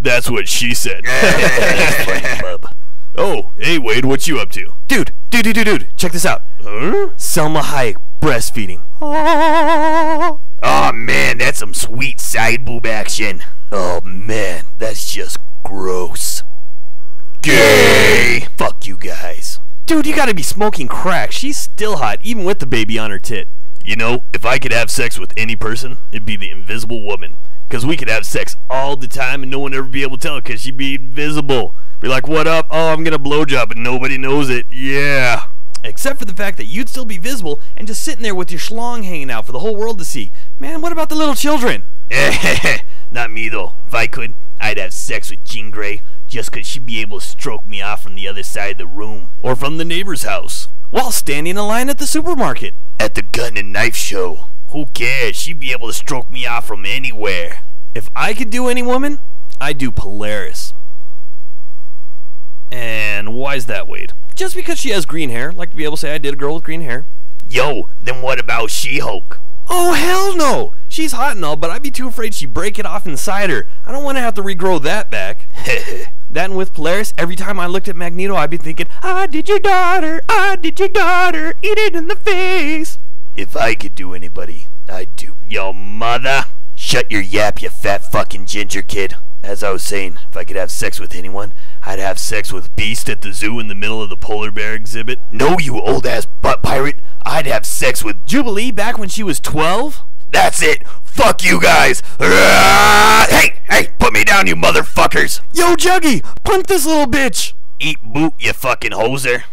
That's what she said. Oh, hey Wade, what you up to? Dude, check this out. Huh? Selma Hayek breastfeeding. Oh. Oh man, that's some sweet side boob action. Oh man, that's just gross. Gay! Fuck you guys. Dude, you gotta be smoking crack. She's still hot, even with the baby on her tit. You know, if I could have sex with any person, it'd be the Invisible Woman. Because we could have sex all the time and no one would ever be able to tell it because she'd be invisible. Be like, what up? Oh, I'm gonna blowjob and nobody knows it. Yeah. Except for the fact that you'd still be visible and just sitting there with your schlong hanging out for the whole world to see. Man, what about the little children? Not me though. If I could, I'd have sex with Jean Grey just because she'd be able to stroke me off from the other side of the room or from the neighbor's house while standing in line at the supermarket. At the gun and knife show. Who cares? She'd be able to stroke me off from anywhere. If I could do any woman, I'd do Polaris. And why's that, Wade? Just because she has green hair. Like to be able to say I did a girl with green hair. Yo, then what about She-Hulk? Oh, hell no! She's hot and all, but I'd be too afraid she'd break it off inside her. I don't want to have to regrow that back. That and with Polaris, every time I looked at Magneto, I'd be thinking, I did your daughter, eat it in the face. If I could do anybody, I'd do your mother. Shut your yap, you fat fucking ginger kid. As I was saying, if I could have sex with anyone, I'd have sex with Beast at the zoo in the middle of the polar bear exhibit. No, you old ass butt pirate. I'd have sex with Jubilee back when she was 12. That's it. Fuck you guys. Hey, put me down, you motherfuckers. Yo, Juggy, punt this little bitch. Eat boot, you fucking hoser.